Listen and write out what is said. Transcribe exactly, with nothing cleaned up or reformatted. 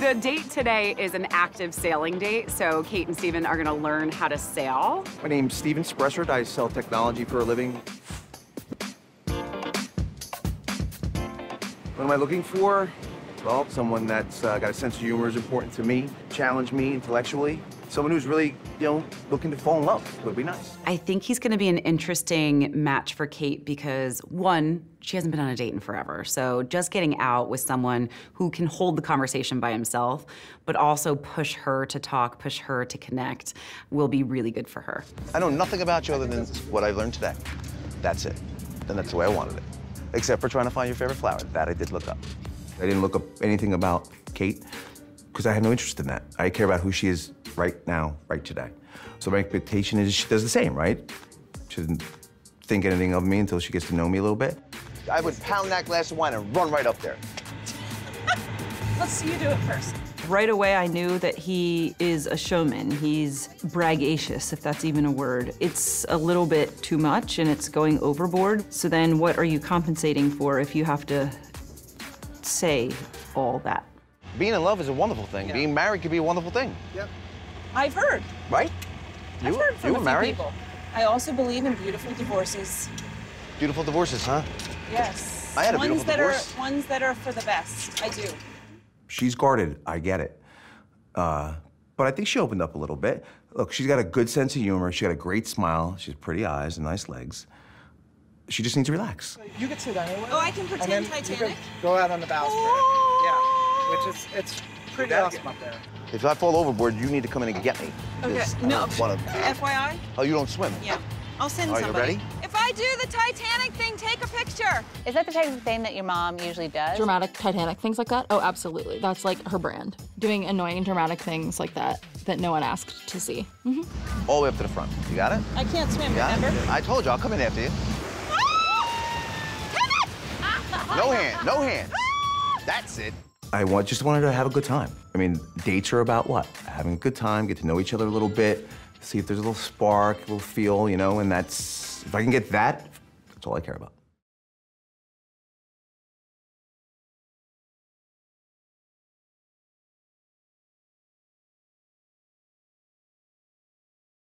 The date today is an active sailing date, so Kate and Stephen are gonna learn how to sail. My name's Stephen Spresser. I sell technology for a living. What am I looking for? Well, someone that's uh, got a sense of humor is important to me, challenge me intellectually. Someone who's really, you know, looking to fall in love would be nice. I think he's gonna be an interesting match for Kate because, one, she hasn't been on a date in forever. So just getting out with someone who can hold the conversation by himself, but also push her to talk, push her to connect, will be really good for her. I know nothing about you other than what I learned today. That's it. And that's the way I wanted it. Except for trying to find your favorite flower. That I did look up. I didn't look up anything about Kate because I had no interest in that. I care about who she is right now, right today. So my expectation is she does the same, right? She doesn't think anything of me until she gets to know me a little bit. I would pound that glass of wine and run right up there. Let's see you do it first. Right away, I knew that he is a showman. He's braggacious, if that's even a word. It's a little bit too much, and it's going overboard. So then what are you compensating for if you have to say all that? Being in love is a wonderful thing. Yeah. Being married could be a wonderful thing. Yep. I've heard. Right? I've you, heard from you a few people. I also believe in beautiful divorces. Beautiful divorces, huh? Yes. I had a ones beautiful that divorce. Are, ones that are for the best. I do. She's guarded. I get it. Uh, but I think she opened up a little bit. Look, she's got a good sense of humor. She's got a great smile. She has pretty eyes and nice legs. She just needs to relax. You could say that anyway. Oh, I can pretend and then Titanic? You can go out on the bowsprit. Yeah. Which is, it's pretty awesome up there. If I fall overboard, you need to come in and get me. Okay, no. F Y I? Oh, you don't swim? Yeah. I'll send somebody. Are you ready? If I do the Titanic thing, take a picture. Is that the type of thing that your mom usually does? Dramatic Titanic things like that? Oh, absolutely. That's like her brand. Doing annoying, dramatic things like that that no one asked to see. Mm-hmm. All the way up to the front. You got it? I can't swim, remember? I told you, I'll come in after you. No hand, no hand. That's it. I want, just wanted to have a good time. I mean, dates are about what? Having a good time, get to know each other a little bit, see if there's a little spark, a little feel, you know, and that's, if I can get that, that's all I care about.